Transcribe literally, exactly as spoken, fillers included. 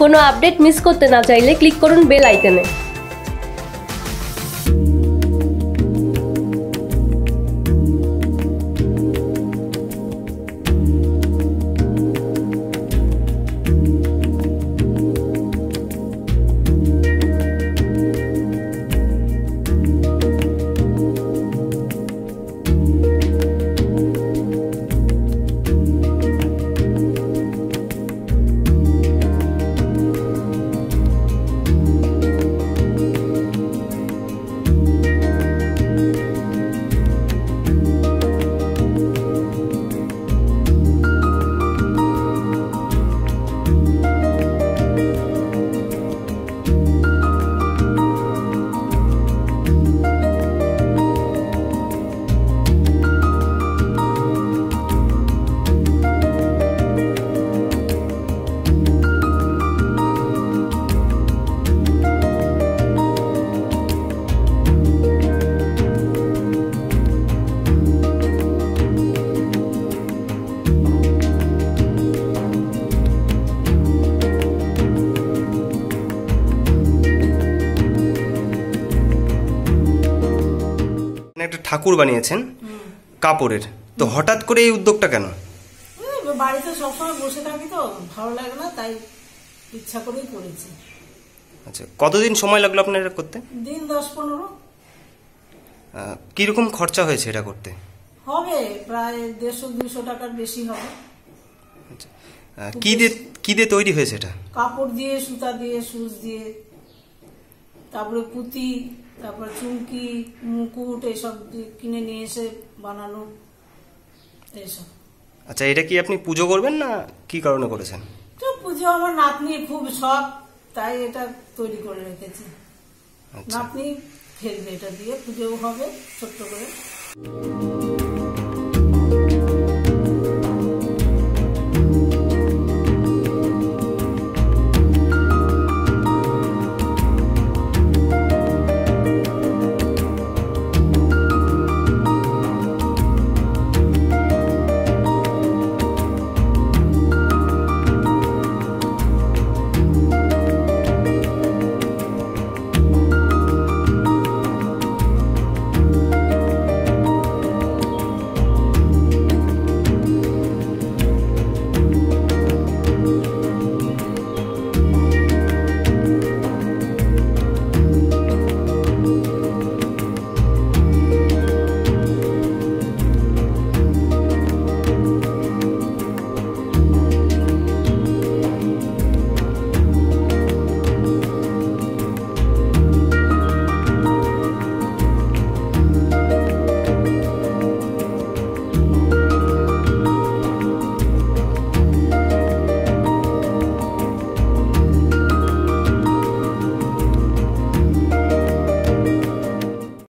কোনো update miss করতে না চাইলে ক্লিক করুন বেল আইকনে। একটা ঠাকুর বানিয়েছেন কাপড়ের, তো হঠাৎ করে এই উদ্যোগটা কেন? বাড়িতে সবসময় বসে থাকি তো, ভালো লাগে না, তাই ইচ্ছা করেই করেছি। আচ্ছা, কতদিন সময় লাগলো আপনার এটা করতে? দিন দশ পনেরো। কিরকম খরচা হয়েছে এটা করতে? হবে প্রায় দেড়শো দুশো টাকার বেশি হবে। আচ্ছা, কি দিয়ে কি দিয়ে তৈরি হয়েছে এটা? কাপড় দিয়ে, সুতা দিয়ে, সুচ দিয়ে, তারপরে পুঁতি, তারপর চুমকি, মুকুট, এইসব কিনে নিয়ে এসে বানানো এইসব। আচ্ছা, এটা কি আপনি পুজো করবেন না কি কারণে করেছেন? তো পুজো আমার নাতনি খুব শখ, তাই এটা তৈরি করে রেখেছি। নাতনি ফেলবে এটা দিয়ে, পুজোও হবে ছোট্ট করে।